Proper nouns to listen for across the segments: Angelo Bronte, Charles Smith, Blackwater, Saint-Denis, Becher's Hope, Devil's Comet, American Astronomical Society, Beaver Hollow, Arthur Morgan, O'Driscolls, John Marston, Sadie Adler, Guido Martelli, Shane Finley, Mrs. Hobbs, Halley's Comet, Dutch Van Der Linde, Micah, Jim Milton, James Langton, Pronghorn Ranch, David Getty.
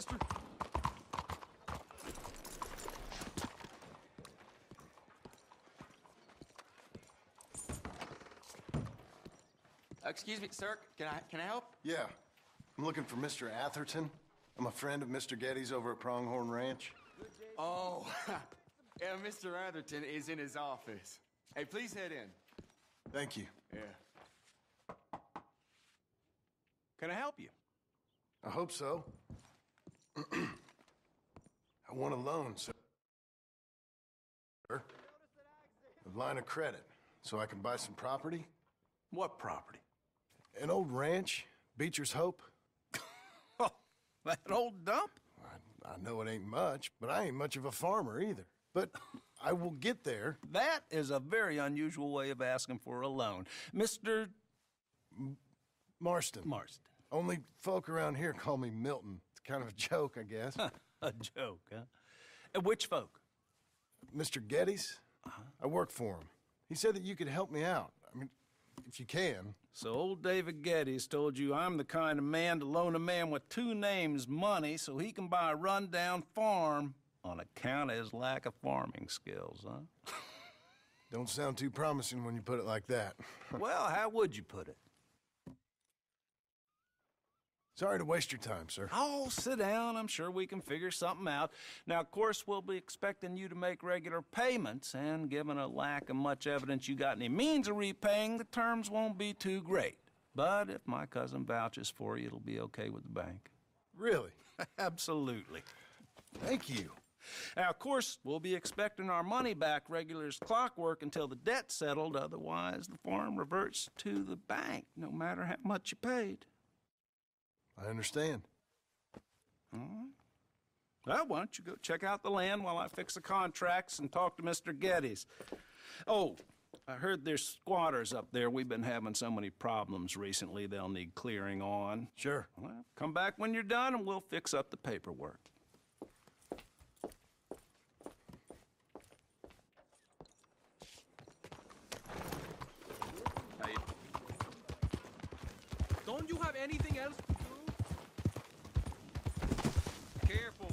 mister. Excuse me, sir. Can I help? Yeah. I'm looking for Mr. Atherton. I'm a friend of Mr. Getty's over at Pronghorn Ranch. Oh, yeah, Mr. Atherton is in his office. Hey, please head in. Thank you. Yeah. Can I help you? I hope so. I want a loan, sir. A line of credit, so I can buy some property. What property? An old ranch, Becher's Hope. Oh, that old dump? I know it ain't much, but I ain't much of a farmer either. But I will get there. That is a very unusual way of asking for a loan. Mr. Marston. Marston. Only folk around here call me Milton. It's kind of a joke, I guess. A joke, huh? And which folk? Mr. Getty's. Uh-huh. I work for him. He said that you could help me out. I mean, if you can. So old David Getty's told you I'm the kind of man to loan a man with two names money so he can buy a rundown farm on account of his lack of farming skills, huh? Don't sound too promising when you put it like that. Well, how would you put it? Sorry to waste your time, sir. Oh, sit down. I'm sure we can figure something out. Now, of course, we'll be expecting you to make regular payments, and given a lack of much evidence you got any means of repaying, the terms won't be too great. But if my cousin vouches for you, it'll be okay with the bank. Really? Absolutely. Thank you. Now, of course, we'll be expecting our money back regular as clockwork until the debt's settled. Otherwise, the farm reverts to the bank, no matter how much you paid. I understand. All right. Well, why don't you go check out the land while I fix the contracts and talk to Mr. Getty's. Oh, I heard there's squatters up there. We've been having so many problems recently, they'll need clearing on. Sure. Well, come back when you're done and we'll fix up the paperwork. Hey. Don't you have anything else? Careful.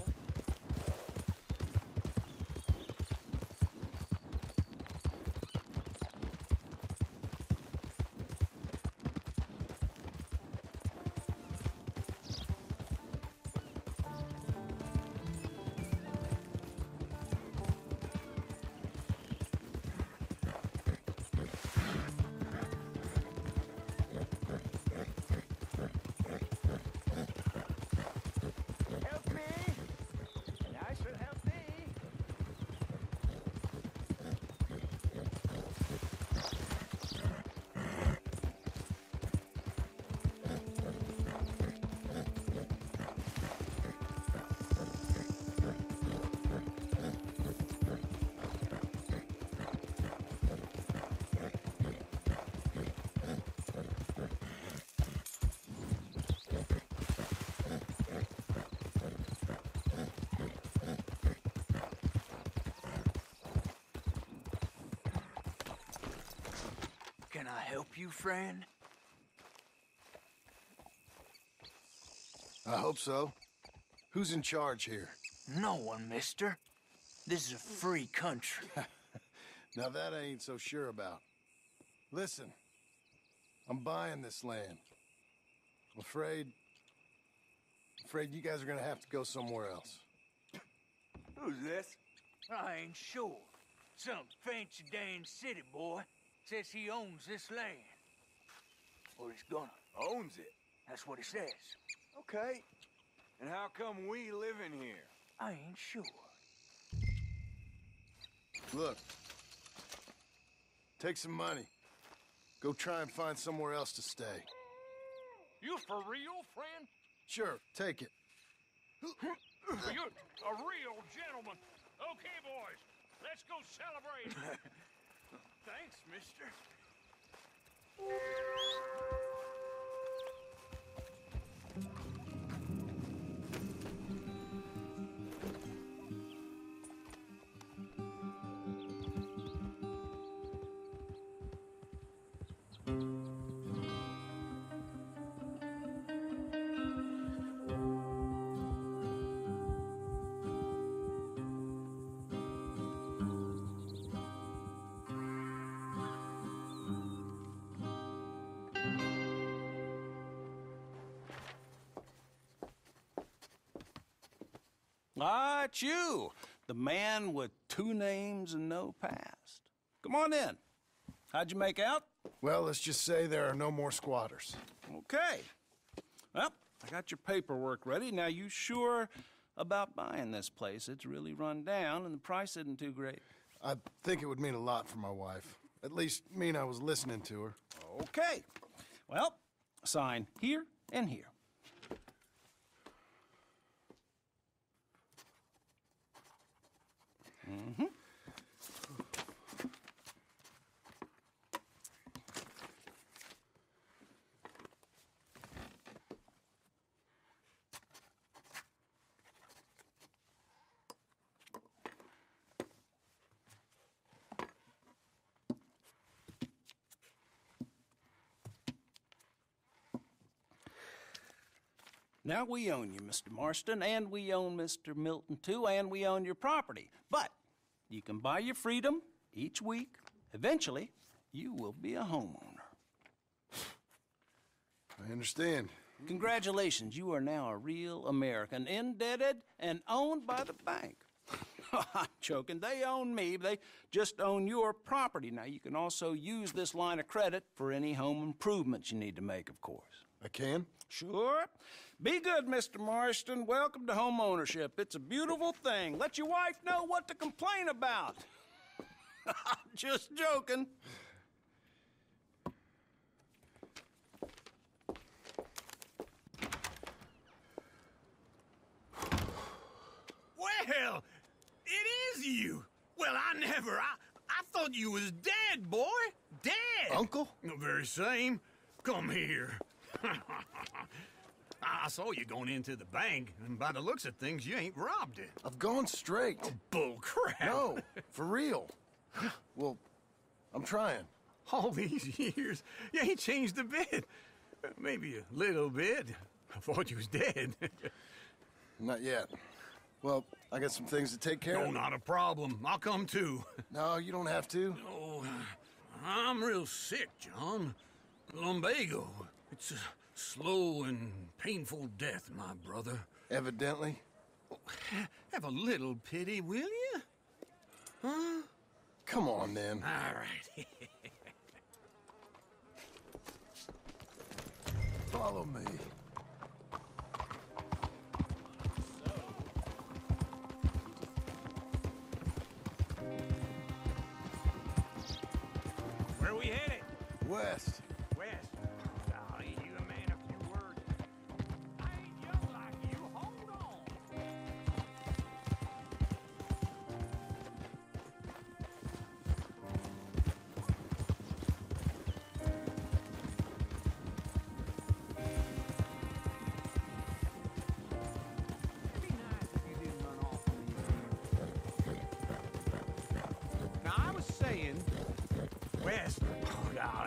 Can I help you, friend? I hope so. Who's in charge here? No one, mister. This is a free country. Now that I ain't so sure about. Listen, I'm buying this land. I'm afraid you guys are gonna have to go somewhere else. Who's this? I ain't sure. Some fancy Dan city boy. Says he owns this land. Or he's gonna. Owns it? That's what he says. Okay. And how come we live in here? I ain't sure. Look. Take some money. Go try and find somewhere else to stay. You for real, friend? Sure, take it. You're a real gentleman. Okay, boys. Let's go celebrate. Thanks, mister. about you, the man with two names and no past. Come on in. How'd you make out? Well, let's just say there are no more squatters. Okay. Well, I got your paperwork ready. Now, you sure about buying this place? It's really run down, and the price isn't too great. I think it would mean a lot for my wife. At least mean I was listening to her. Okay. Well, sign here and here. Mm-hmm. Now, we own you, Mr. Marston, and we own Mr. Milton, too, and we own your property. But you can buy your freedom each week. Eventually, you will be a homeowner. I understand. Congratulations. You are now a real American, indebted and owned by the bank. I'm joking. They own me. They just own your property. Now, you can also use this line of credit for any home improvements you need to make, of course. I can? Sure. Be good, Mr. Marston. Welcome to home ownership. It's a beautiful thing. Let your wife know what to complain about. I'm just joking. Well, it is you. Well, I never. I thought you was dead, boy. Dead. Uncle? The very same. Come here. I saw you going into the bank, and by the looks of things, you ain't robbed it. I've gone straight. Oh, bull crap. No, for real. Well, I'm trying. All these years, you ain't changed a bit. Maybe a little bit. I thought you was dead. Not yet. Well, I got some things to take care of. No, not a problem. I'll come too. No, you don't have to. Oh, I'm real sick, John. Lumbago. It's a slow and painful death, my brother. Evidently. Oh, have a little pity, will you? Huh? Come on, then. All right. Follow me. Where are we headed? West. West.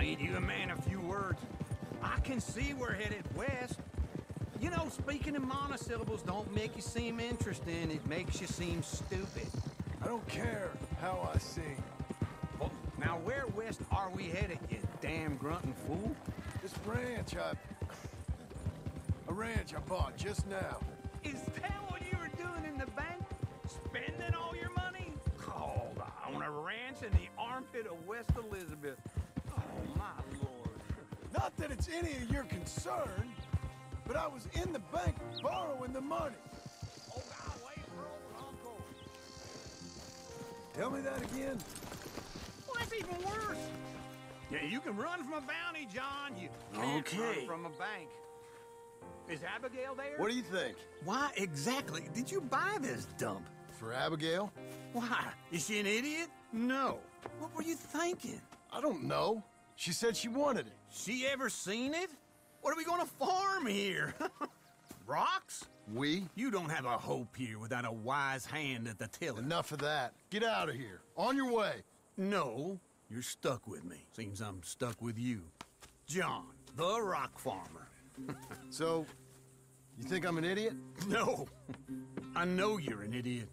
Ain't you a man of few words? I can see we're headed west. You know, speaking in monosyllables don't make you seem interesting. It makes you seem stupid. I don't care how I sing. Well, now where west are we headed, you damn grunting fool? This ranch a ranch I bought just now. Is that what you were doing in the bank? Spending all your money? Called on a ranch in the armpit of West Elizabeth. My lord. Not that it's any of your concern, but I was in the bank borrowing the money. Oh, God, wait for old Uncle. Tell me that again. Well, that's even worse. Yeah, you can run from a bounty, John. You can't run from a bank. Is Abigail there? What do you think? Why exactly did you buy this dump? For Abigail? Why? Is she an idiot? No. What were you thinking? I don't know. She said she wanted it. She ever seen it? What are we gonna farm here? Rocks? We? You don't have a hope here without a wise hand at the tiller. Enough of that. Get out of here. On your way. No, you're stuck with me. Seems I'm stuck with you. John, the rock farmer. So, you think I'm an idiot? No. I know you're an idiot.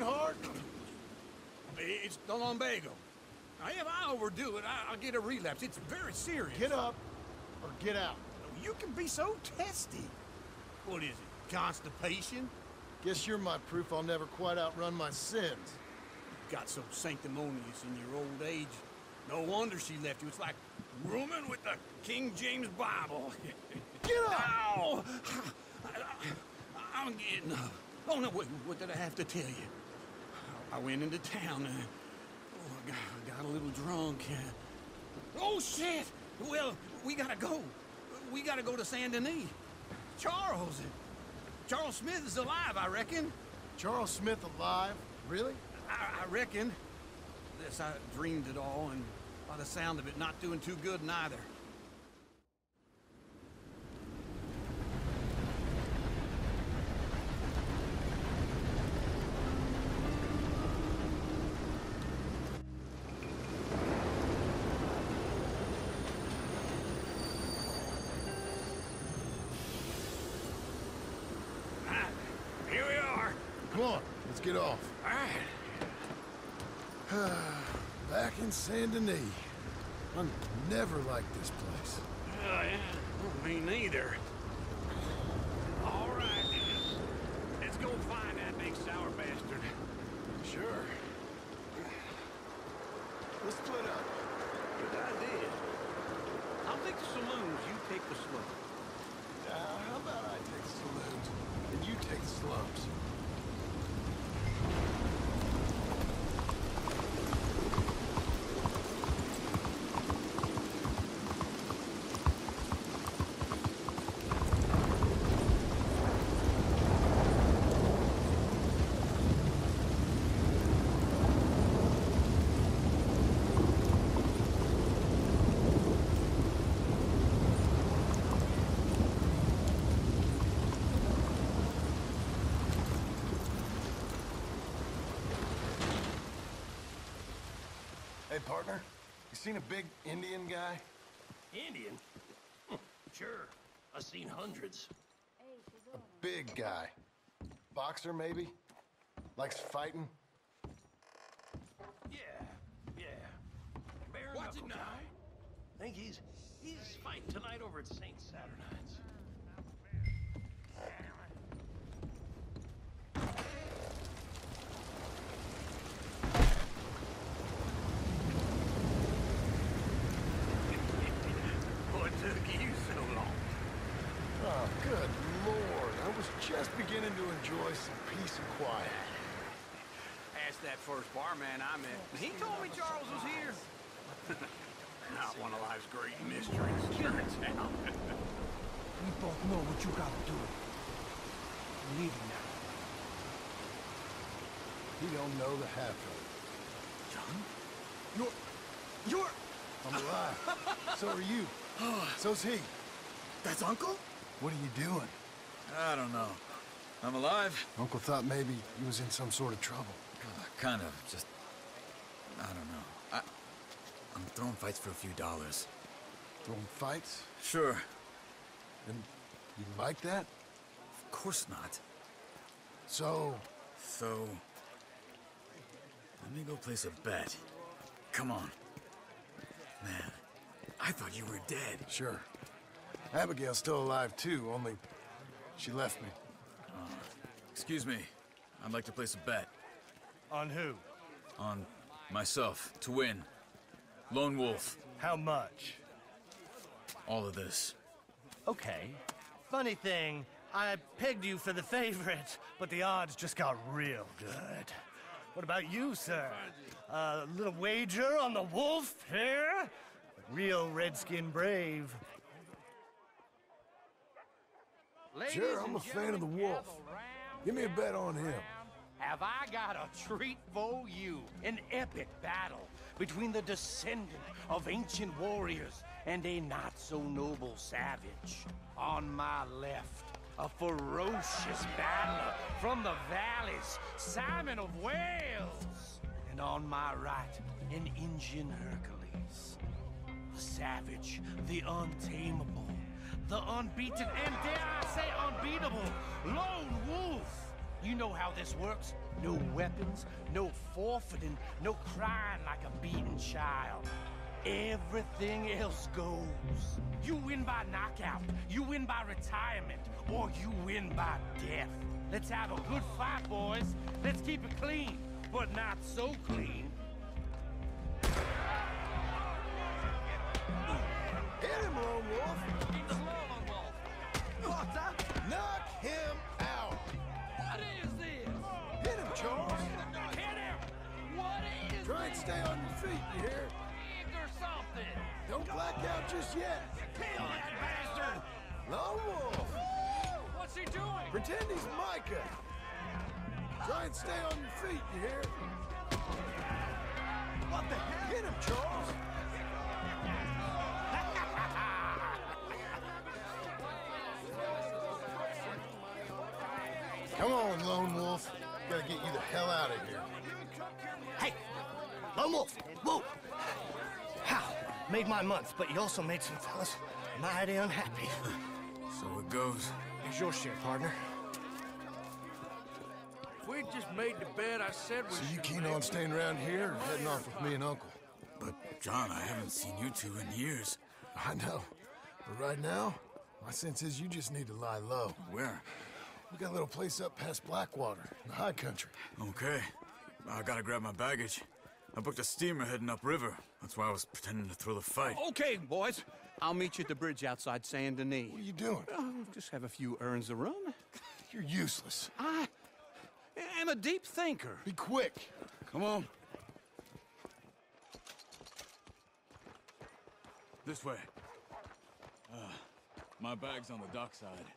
working hard? It's the lumbago. Now, if I overdo it, I'll get a relapse. It's very serious. Get up or get out. You can be so testy. What is it, constipation? Guess you're my proof I'll never quite outrun my sins. You got so sanctimonious in your old age. No wonder she left you. It's like rooming with the King James Bible. Get up! Ow! I'm getting up. Oh, no, what did I have to tell you? I went into town and I got a little drunk. Oh, shit! Well, we gotta go. We gotta go to Saint-Denis. Charles Smith is alive, I reckon. Charles Smith alive? Really? I reckon. This, I dreamed it all, and by the sound of it, not doing too good neither. Get off. All right. Back in Saint-Denis. I never liked this place. Yeah. Me neither. All right. Let's go find that big sour bastard. Sure. Let's split up. Good idea. I'll take the saloons. You take the slums. How about I take the saloons and you take the slums? Hey, partner, you seen a big Indian guy? Indian? Sure, I've seen hundreds. A big guy. Boxer, maybe? Likes fighting? Yeah. Bare knuckle guy. I think he's fighting tonight over at St. Saturnine's. Beginning to enjoy some peace and quiet. Ask that first barman I met. He told me Charles was here. Not one of life's great mysteries. Turns out. We both know what you gotta do. I'm leaving now. You don't know the half of it. John? You're... I'm alive. So are you. So's he. That's Uncle? What are you doing? I don't know. I'm alive. Uncle thought maybe he was in some sort of trouble. Kind of, just... I don't know. I'm throwing fights for a few dollars. Throwing fights? Sure. And you like that? Of course not. So... Let me go place a bet. Come on. Man, I thought you were dead. Sure. Abigail's still alive too, only... she left me. Excuse me. I'd like to place a bet. On who? On myself. To win. Lone Wolf. How much? All of this. Okay. Funny thing, I pegged you for the favorite, but the odds just got real good. What about you, sir? A little wager on the wolf here? Real Redskin brave. Sure, I'm a fan of the wolf. Give me a bet on him. Have I got a treat for you? An epic battle between the descendant of ancient warriors and a not-so-noble savage. On my left, a ferocious battler from the valleys, Simon of Wales. And on my right, an Indian Hercules. The savage, the untamable. The unbeaten, and dare I say unbeatable, Lone Wolf! You know how this works. No weapons, no forfeiting, no crying like a beaten child. Everything else goes. You win by knockout, you win by retirement, or you win by death. Let's have a good fight, boys. Let's keep it clean, but not so clean. Hit him, Lone Wolf. Keep the slow, Lone Wolf. Potter, knock him out. What is this? Hit him, Charles. Hit him. What is this? Try and stay on your feet, you hear? Or something. Don't black out just yet. Kill that bastard. Lone Wolf. What's he doing? Pretend he's Micah. Try and stay on your feet, you hear? What the hell? Hit him, Charles. Come on, Lone Wolf. We gotta get you the hell out of here. Hey, Lone Wolf, whoa! How? Made my month, but you also made some fellas mighty unhappy. So it goes. Here's your share, partner. We just made the bed I said we should. So you keen on staying around here or heading off with me and Uncle? But, John, I haven't seen you two in years. I know. But right now, my sense is you just need to lie low. Where? We got a little place up past Blackwater, in the high country. Okay. I gotta grab my baggage. I booked a steamer heading upriver. That's why I was pretending to throw the fight. Okay, boys. I'll meet you at the bridge outside Saint-Denis. What are you doing? Just have a few urns to run. You're useless. I am a deep thinker. Be quick. Come on. This way. My bag's on the dockside.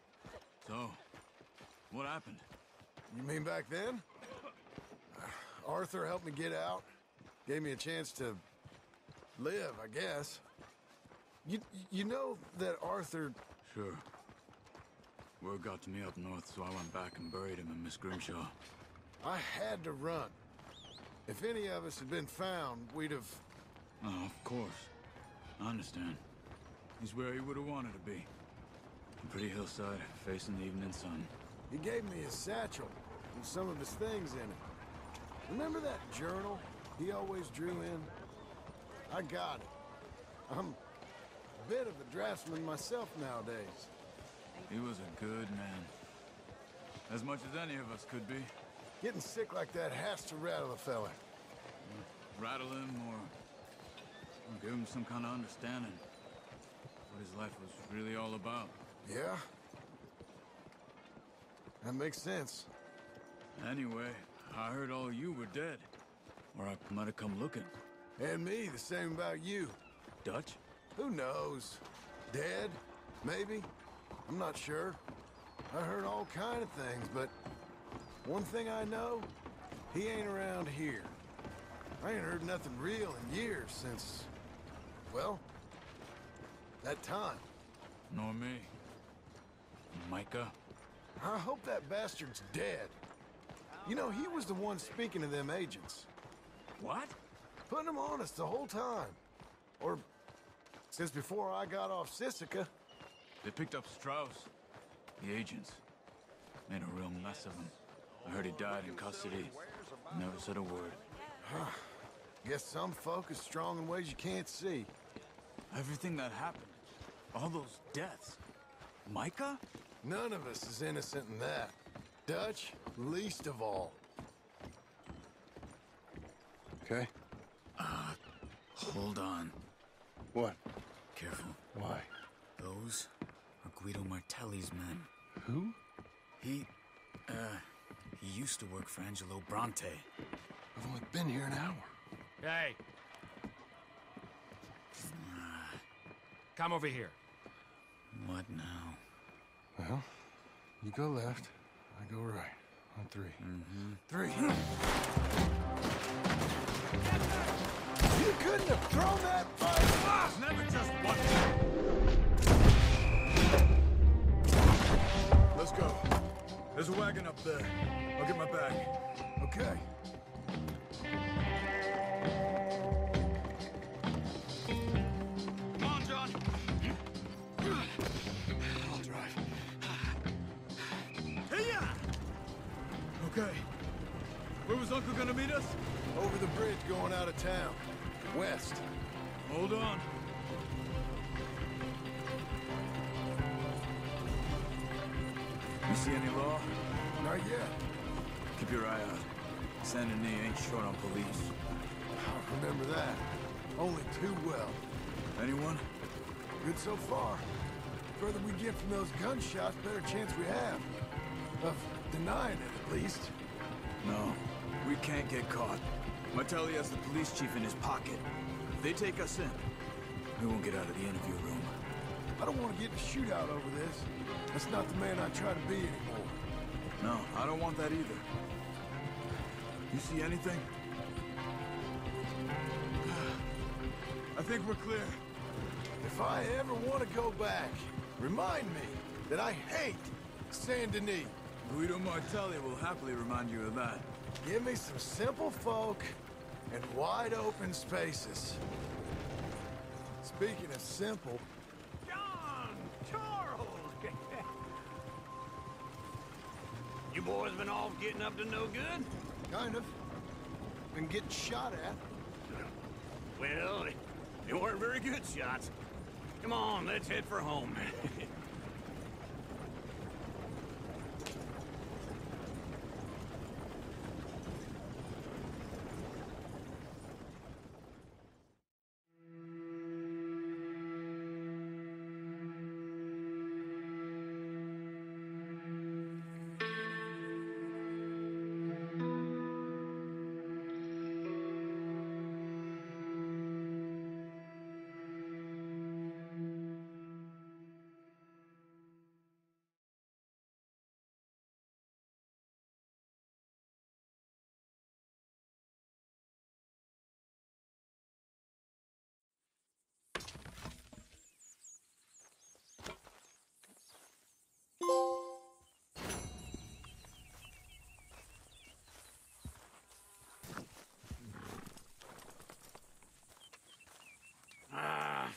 So, what happened? You mean back then? Arthur helped me get out. Gave me a chance to live, I guess. You know that Arthur... Sure. Word got to me up north, so I went back and buried him in Miss Grimshaw. I had to run. If any of us had been found, we'd have... Oh, of course. I understand. He's where he would have wanted to be. A pretty hillside, facing the evening sun. He gave me his satchel, with some of his things in it. Remember that journal? He always drew in. I got it. I'm a bit of a draftsman myself nowadays. He was a good man. As much as any of us could be. Getting sick like that has to rattle a fella. Rattle him or give him some kind of understanding of what his life was really all about. Yeah? That makes sense. Anyway, I heard all you were dead. Or I might have come looking. And me, the same about you. Dutch? Who knows? Dead? Maybe? I'm not sure. I heard all kind of things, but... One thing I know, he ain't around here. I ain't heard nothing real in years since... Well... That time. Nor me. Micah. I hope that bastard's dead. You know, he was the one speaking to them agents. What? Putting them on us the whole time. Or, since before I got off Sissica. They picked up Strauss. The agents. Made a real mess of him. I heard he died in custody. Never said a word. Guess some folk is strong in ways you can't see. Everything that happened. All those deaths. Micah? None of us is innocent in that. Dutch, least of all. Okay. Hold on. What? Careful. Why? Those are Guido Martelli's men. Who? He used to work for Angelo Bronte. I've only been here an hour. Hey! Come over here. What now? Well, you go left, I go right. On three. Mm-hmm. Three! You couldn't have thrown that fight! Ah, never just one. Let's go. There's a wagon up there. I'll get my bag. Okay. Come on, John. I'll drive. Hey-ya! Okay. was Uncle gonna meet us? Over the bridge going out of town. West. Hold on. You see any law? Not yet. Keep your eye out. Saint-Denis ain't short on police. I'll remember that. Only too well. Anyone? Good so far. The further we get from those gunshots, better chance we have. Of denying it, at least. No, we can't get caught. Martelli has the police chief in his pocket. If they take us in, we won't get out of the interview room. I don't want to get in a shootout over this. That's not the man I try to be anymore. No, I don't want that either. You see anything? I think we're clear. If I ever want to go back, remind me that I hate Saint-Denis. Guido Martelli will happily remind you of that. Give me some simple folk and wide open spaces. Speaking of simple... John! Charles! You boys been off getting up to no good? Kind of. Been getting shot at. Well, they weren't very good shots. Come on, let's head for home.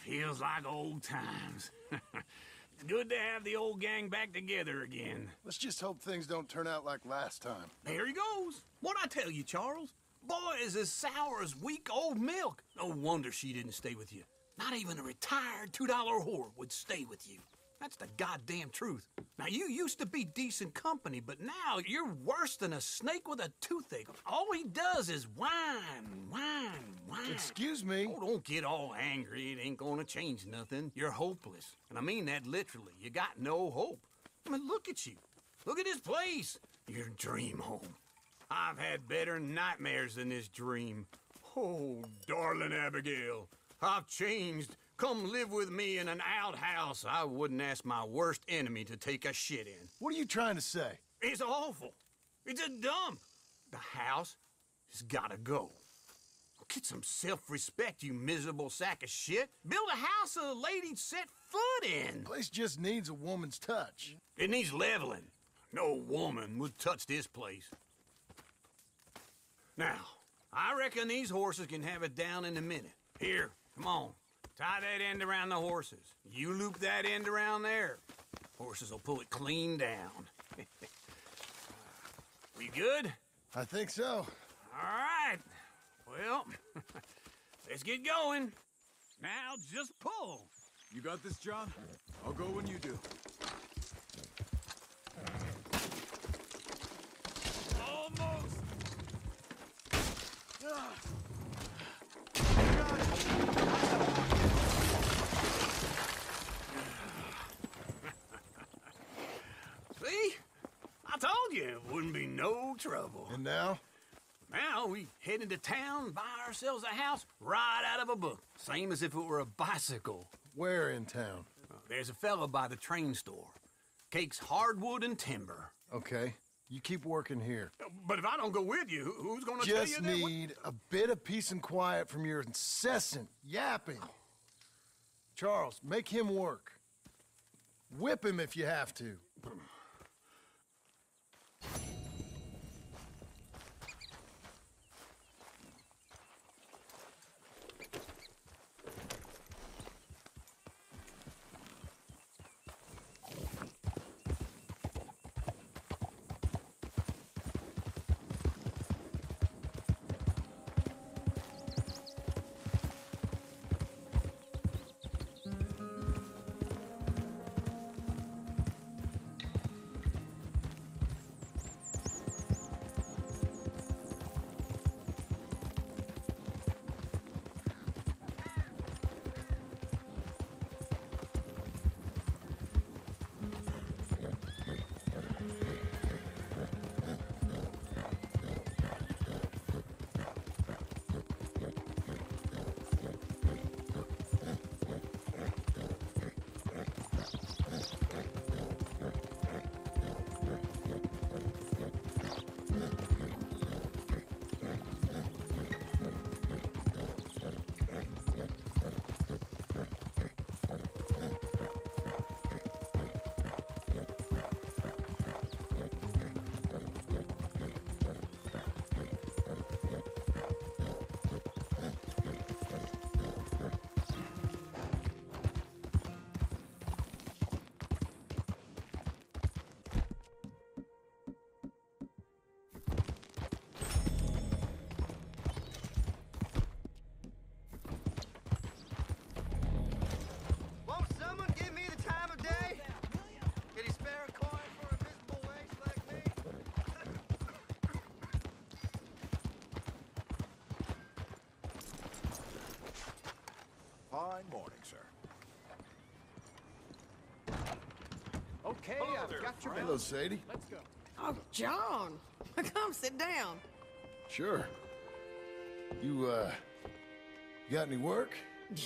Feels like old times. It's good to have the old gang back together again. Let's just hope things don't turn out like last time. There he goes. What'd I tell you, Charles? Boy is as sour as weak old milk. No wonder she didn't stay with you. Not even a retired $2 whore would stay with you. That's the goddamn truth. Now, you used to be decent company, but now you're worse than a snake with a toothache. All he does is whine, whine, whine. Excuse me? Oh, don't get all angry. It ain't gonna change nothing. You're hopeless. And I mean that literally. You got no hope. I mean, look at you. Look at this place. Your dream home. I've had better nightmares than this dream. Oh, darling Abigail, I've changed. Come live with me in an outhouse I wouldn't ask my worst enemy to take a shit in. What are you trying to say? It's awful. It's a dump. The house has got to go. Get some self-respect, you miserable sack of shit. Build a house a lady set foot in. The place just needs a woman's touch. It needs leveling. No woman would touch this place. Now, I reckon these horses can have it down in a minute. Here, come on. Tie that end around the horses. You loop that end around there. Horses will pull it clean down. We good? I think so. All right. Well, let's get going. Now just pull. You got this, John? I'll go when you do. Almost! Wouldn't be no trouble. And now? Now we head into town, buy ourselves a house right out of a book. Same as if it were a bicycle. Where in town? There's a fella by the train store. Cakes hardwood and timber. Okay. You keep working here. But if I don't go with you, who's going to tell you that? Just need a bit of peace and quiet from your incessant yapping. Oh. Charles, make him work. Whip him if you have to. fine morning, sir. Okay, I've got your... Hello, Sadie. Let's go. Oh, John. Come sit down. Sure. You, got any work?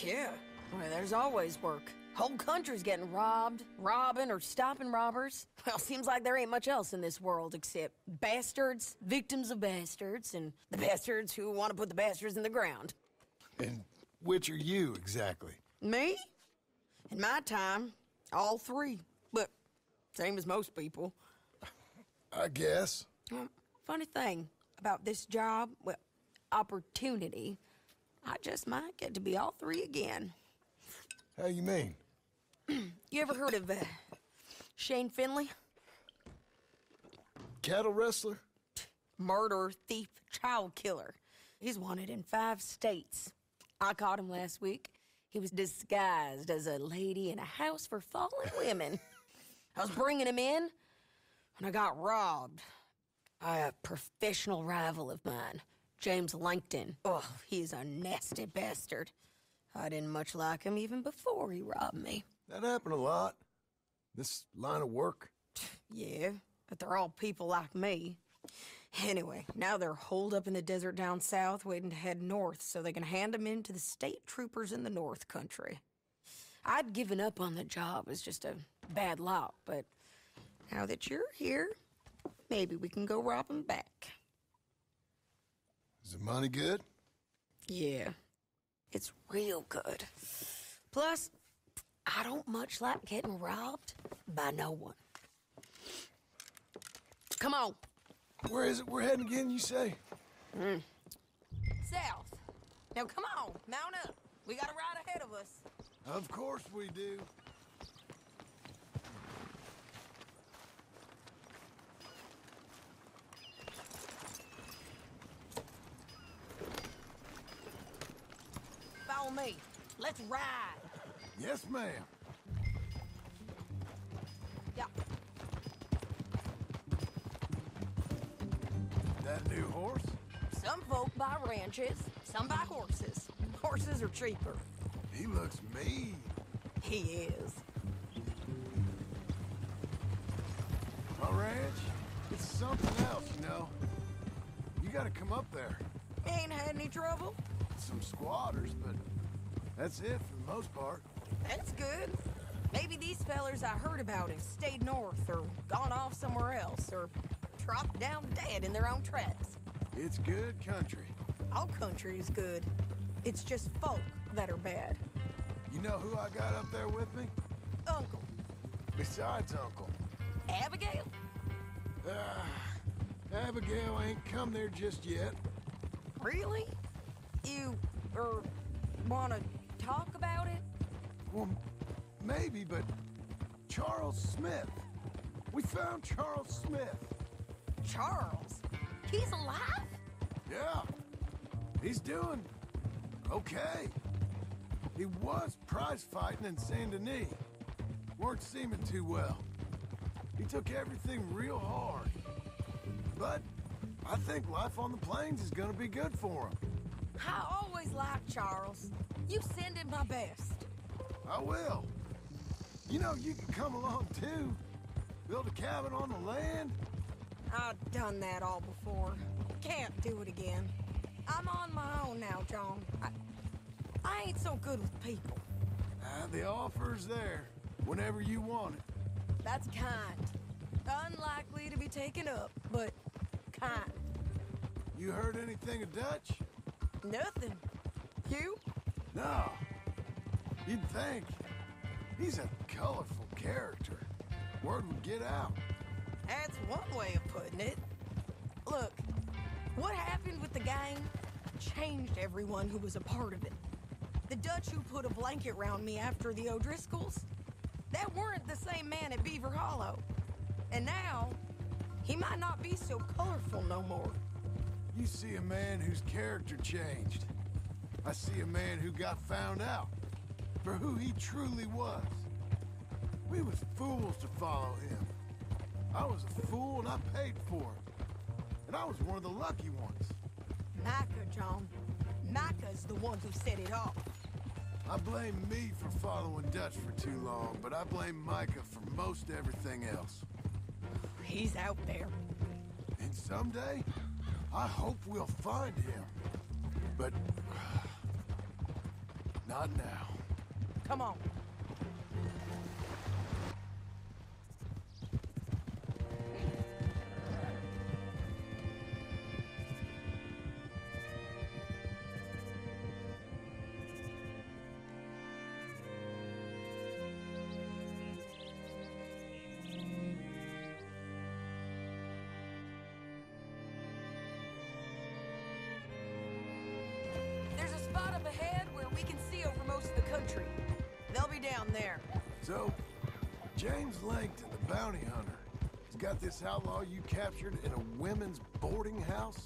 Yeah. Well, there's always work. Whole country's getting robbed, robbing, or stopping robbers. Well, seems like there ain't much else in this world except bastards, victims of bastards, and the bastards who want to put the bastards in the ground. And which are you, exactly? Me? In my time, all three. But same as most people. I guess. Funny thing about this job, well, opportunity, I just might get to be all three again. How you mean? You ever heard of Shane Finley? Cattle wrestler? Murderer, thief, child killer. He's wanted in 5 states. I caught him last week. He was disguised as a lady in a house for fallen women. I was bringing him in when I got robbed by a professional rival of mine, James Langton. Oh, he's a nasty bastard. I didn't much like him even before he robbed me. That happened a lot. This line of work? Yeah, but they're all people like me. Anyway, now they're holed up in the desert down south waiting to head north so they can hand them in to the state troopers in the north country. I'd given up on the job as just a bad lot, but now that you're here, maybe we can go rob them back. Is the money good? Yeah. It's real good. Plus, I don't much like getting robbed by no one. Come on. Where is it we're heading again, you say? South. Now, come on. Mount up. We got a ride ahead of us. Of course we do. Follow me. Let's ride. Yes, ma'am. Yeah. That new horse? Some folk buy ranches, some buy horses. Horses are cheaper. He looks mean. He is. My ranch? It's something else, you know. You gotta come up there. Ain't had any trouble? Some squatters, but that's it for the most part. That's good. Maybe these fellers I heard about have stayed north or gone off somewhere else or dropped down dead in their own traps. It's good country. All country is good. It's just folk that are bad. You know who I got up there with me? Uncle. Besides Uncle. Abigail? Abigail ain't come there just yet. Really? You, wanna talk about it? Well, maybe, but Charles Smith. We found Charles Smith. Charles? He's alive? Yeah. He's doing okay. He was prize fighting in Saint-Denis. Weren't seeming too well. He took everything real hard. But I think life on the plains is gonna be good for him. I always liked Charles. You send him my best. I will. You know, you can come along, too. Build a cabin on the land. I've done that all before. Can't do it again. I'm on my own now, John. I ain't so good with people. The offer's there. Whenever you want it. That's kind. Unlikely to be taken up, but kind. You heard anything of Dutch? Nothing. You? No. You'd think. He's a colorful character. Word would get out. That's one way of putting it. Look, what happened with the gang changed everyone who was a part of it. The Dutch who put a blanket round me after the O'Driscolls, that weren't the same man at Beaver Hollow. And now, he might not be so colorful no more. You see a man whose character changed. I see a man who got found out for who he truly was. We was fools to follow him. I was a fool and I paid for it. And I was one of the lucky ones. Micah, John. Micah's the one who set it off. I blame me for following Dutch for too long, but I blame Micah for most everything else. He's out there. And someday, I hope we'll find him. But... not now. Come on. So, James Langton, the bounty hunter, has got this outlaw you captured in a women's boarding house?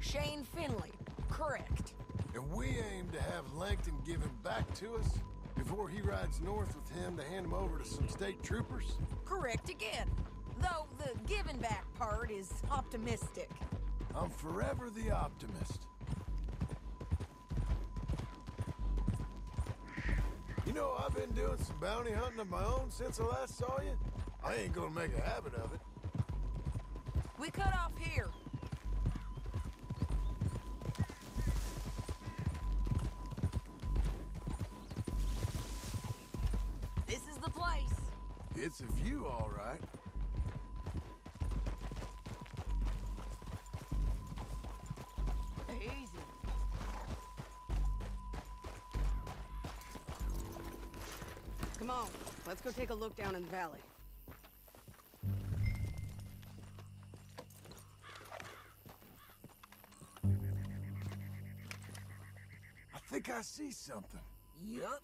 Shane Finley, correct. And we aim to have Langton give him back to us before he rides north with him to hand him over to some state troopers? Correct again. Though the giving back part is optimistic. I'm forever the optimist. You know, I've been doing some bounty hunting of my own since I last saw you. I ain't gonna make a habit of it. We cut off here. This is the place. It's a view, all right. Let's go take a look down in the valley. I think I see something. Yup.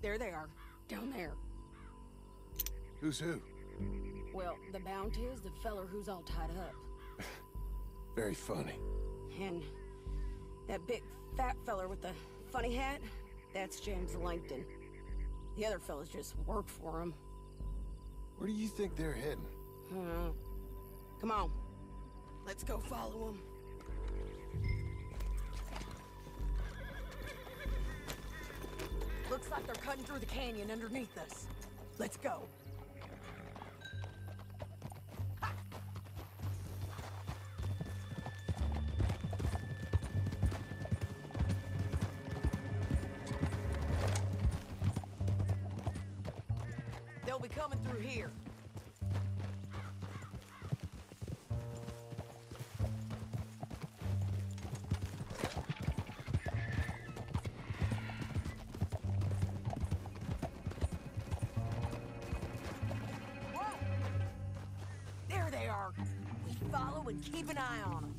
There they are. Down there. Who's who? Well, the bounty is the feller who's all tied up. Very funny. And that big fat feller with the funny hat, that's James Langton. The other fellas just work for him. Where do you think they're heading? I don't know. Come on. Let's go follow them. Looks like they're cutting through the canyon underneath us. Let's go. Coming through here. Whoa! There they are. We follow and keep an eye on them.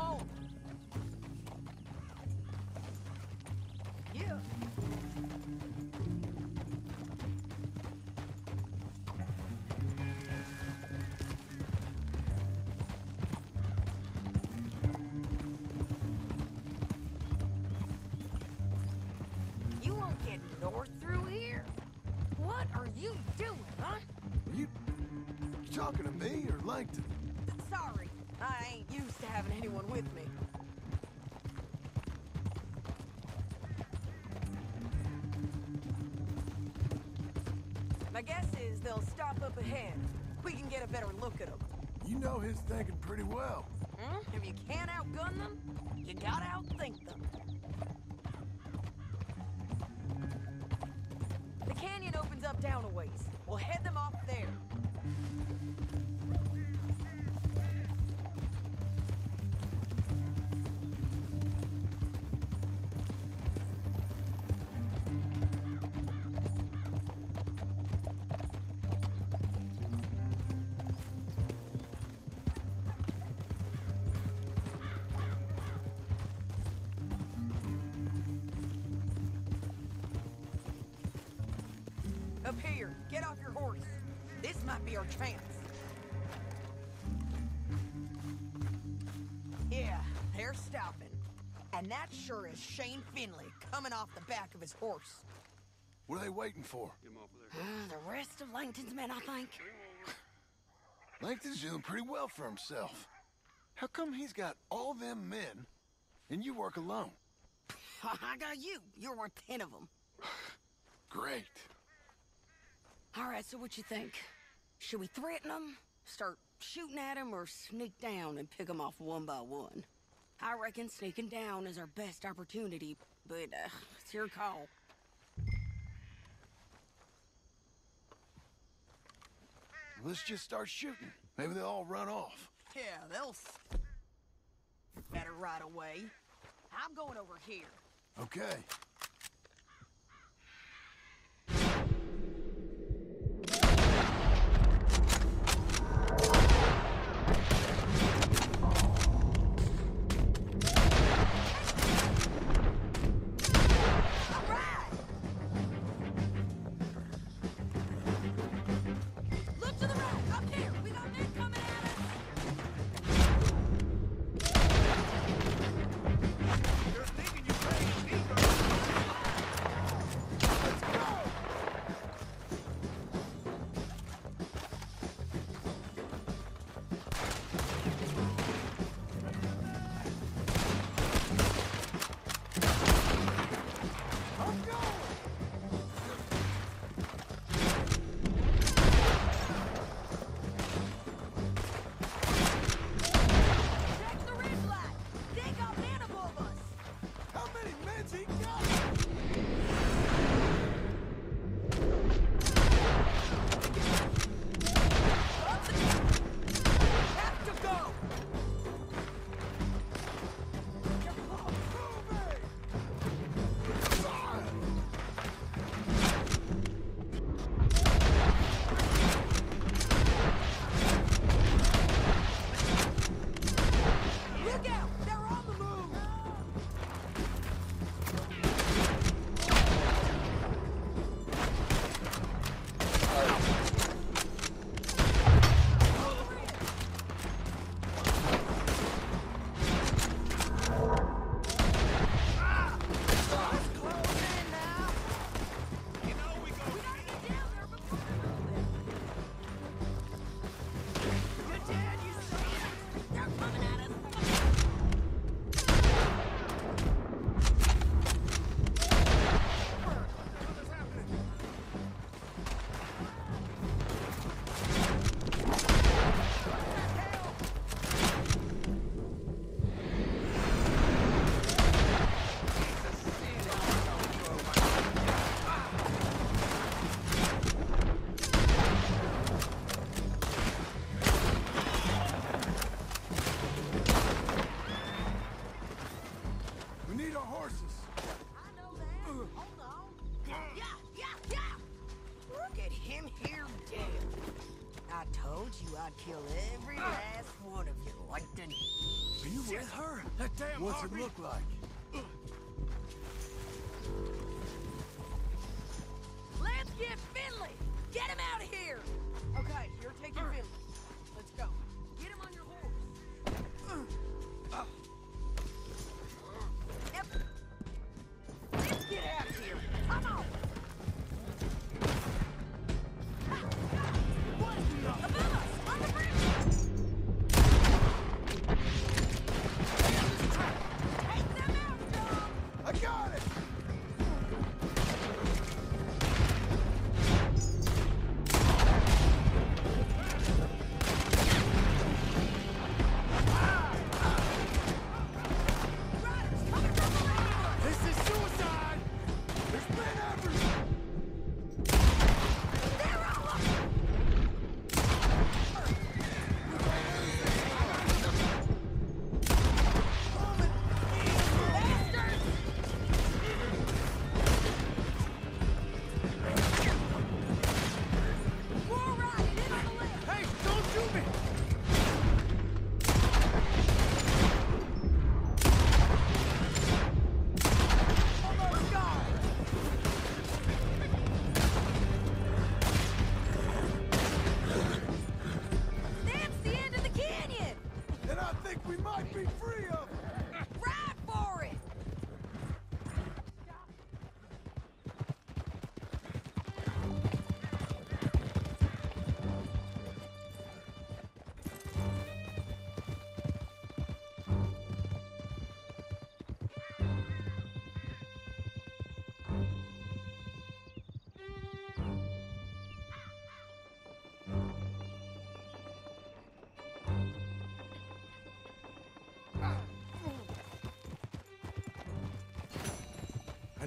Oh! Yeah! Sorry, I ain't used to having anyone with me. My guess is they'll stop up ahead. We can get a better look at them. You know his thinking pretty well. Hmm? If you can't outgun them, you gotta outthink them. The canyon opens up down a ways. We'll head them off there. Get off your horse. This might be our chance. Yeah, they're stopping. And that sure is Shane Finley coming off the back of his horse. What are they waiting for? The rest of Langton's men, I think. Langton's doing pretty well for himself. How come he's got all them men And you work alone. I got you. You're worth 10 of them. Great. All right, so what you think? Should we threaten them, start shooting at them, or sneak down and pick them off one by one? I reckon sneaking down is our best opportunity, but it's your call. Let's just start shooting. Maybe they'll all run off. Yeah, they'll... Better right away. I'm going over here. Okay. What's it look like? Let's get Finley! Get him out of here! Okay, you're taking Finley. Let's go. Get him on your horse. Yep. Let's get out of here. Come on! Above us! On the bridge! Take them out!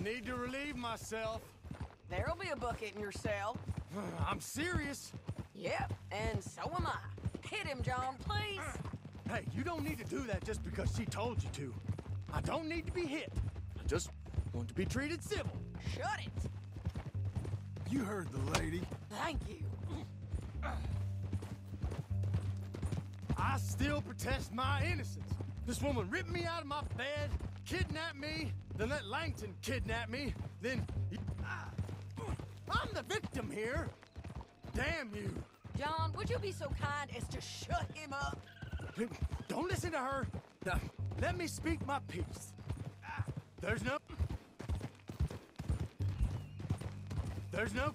need to relieve myself. There'll be a bucket in your cell. I'm serious. Yep, and so am I. Hit him, John, please. Hey, you don't need to do that just because she told you to. I don't need to be hit. I just want to be treated civil. Shut it. You heard the lady. Thank you. I still protest my innocence. This woman ripped me out of my bed, kidnapped me, then let Langton kidnap me, then... I'm the victim here. Damn you. John, would you be so kind as to shut him up? Don't listen to her. Now, let me speak my piece. There's no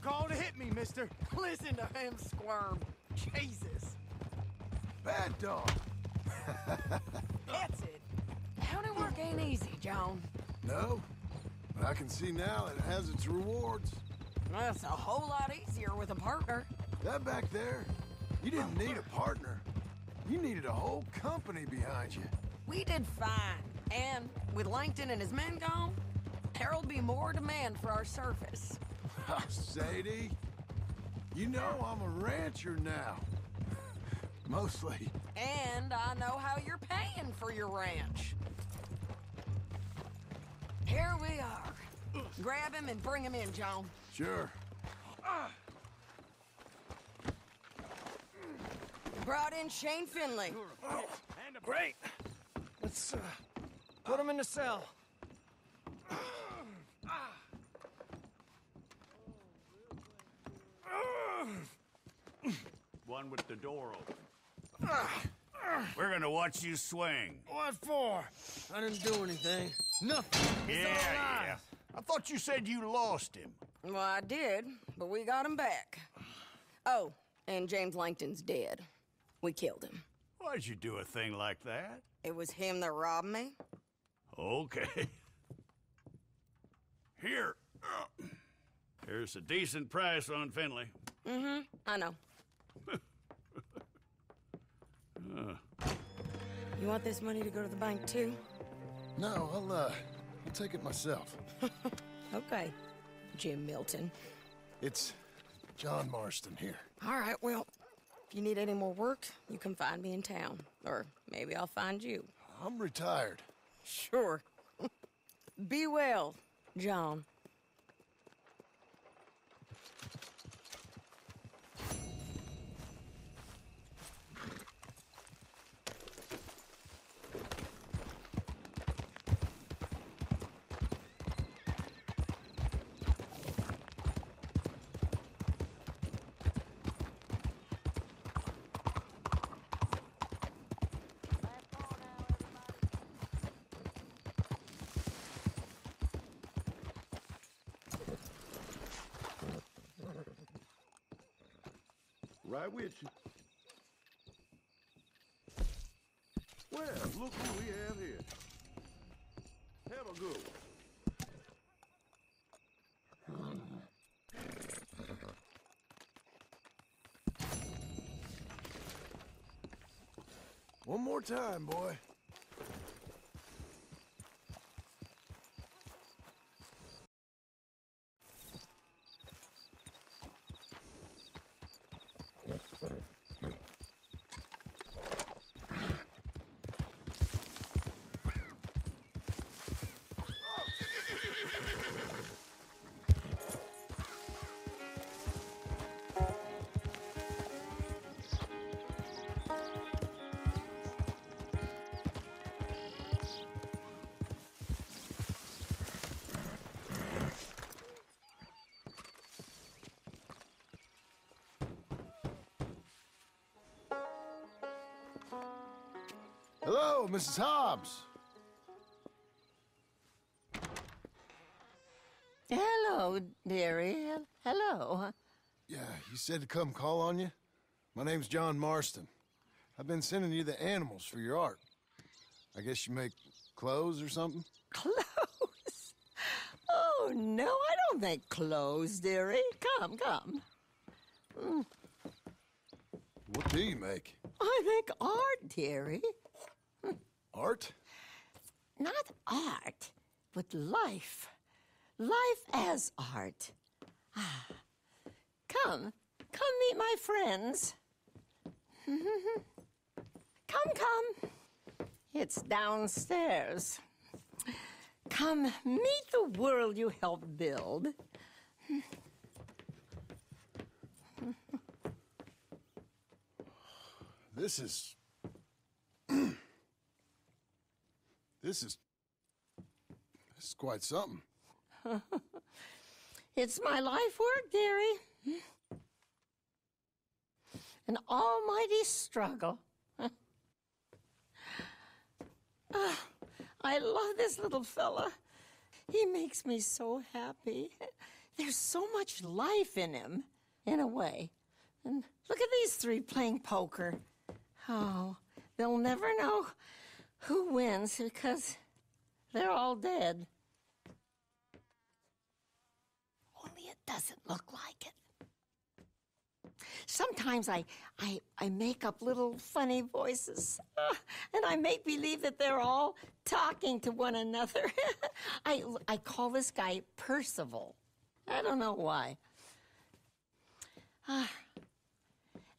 call to hit me, mister. Listen to him squirm. Jesus. Bad dog. That's it. County work ain't easy, John. No, but I can see now it has its rewards. Well, it's a whole lot easier with a partner. That back there, you didn't need a partner. You needed a whole company behind you. We did fine. And with Langton and his men gone, there'll be more demand for our service. Sadie, you know I'm a rancher now. Mostly. And I know how you're paying for your ranch. Here we are. Grab him and bring him in, John. Sure. Brought in Shane Finley. Oh, great. Let's put him in the cell. One with the door open. We're gonna watch you swing. What for? I didn't do anything. Nothing. Yeah. I thought you said you lost him. Well, I did, but we got him back. Oh, and James Langton's dead. We killed him. Why'd you do a thing like that? It was him that robbed me. Okay. Here. Here's a decent price on Finley. Mm-hmm. I know. You want this money to go to the bank, too? No, I'll take it myself. Okay. Jim Milton. It's John Marston here. All right, well, if you need any more work, you can find me in town. Or maybe I'll find you. I'm retired. Sure. Be well, John. Right with you. Well, look who we have here. Have a good one. One more time, boy. Hello, Mrs. Hobbs. Hello, dearie. Hello. Yeah, you said to come call on you? My name's John Marston. I've been sending you the animals for your art. I guess you make clothes or something? Clothes? Oh, no, I don't make clothes, dearie. Come. What do you make? I make art, dearie. Art? Not art, but life. Life as art. Ah. Come meet my friends. Come. It's downstairs. Come meet the world you helped build. This is... This is quite something. It's my life work, dearie. An almighty struggle. I love this little fella. He makes me so happy. There's so much life in him, in a way. And look at these three playing poker. Oh, they'll never know who wins because they're all dead. Only it doesn't look like it. Sometimes I make up little funny voices, and I make believe that they're all talking to one another. I call this guy Percival. I don't know why.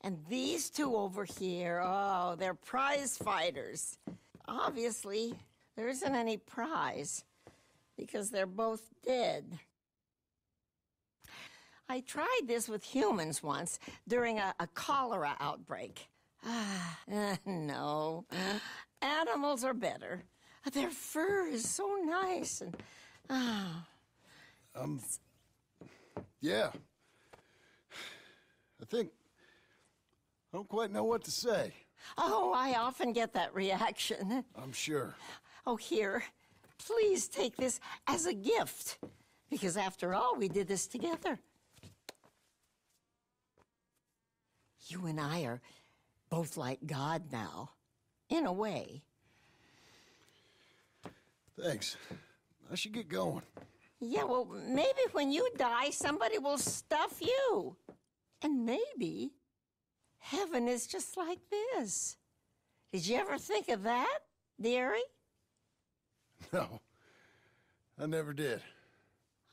And these two over here, oh, they're prize fighters. Obviously, there isn't any prize because they're both dead. I tried this with humans once during a cholera outbreak. No, animals are better. Their fur is so nice and... Yeah. I don't quite know what to say. Oh, I often get that reaction. I'm sure. Oh, here, please take this as a gift, because after all, we did this together. You and I are both like God now, in a way. Thanks. I should get going. Yeah, well, maybe when you die, somebody will stuff you. And maybe... heaven is just like this. Did you ever think of that, dearie? No, I never did.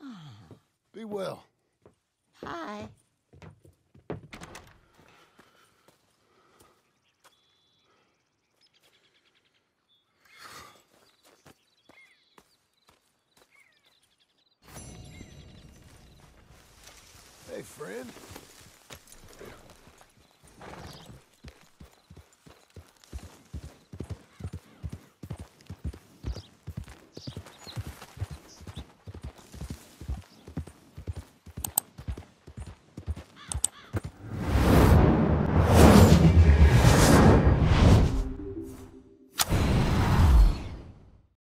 Oh. Be well. Hi. Hey, friend.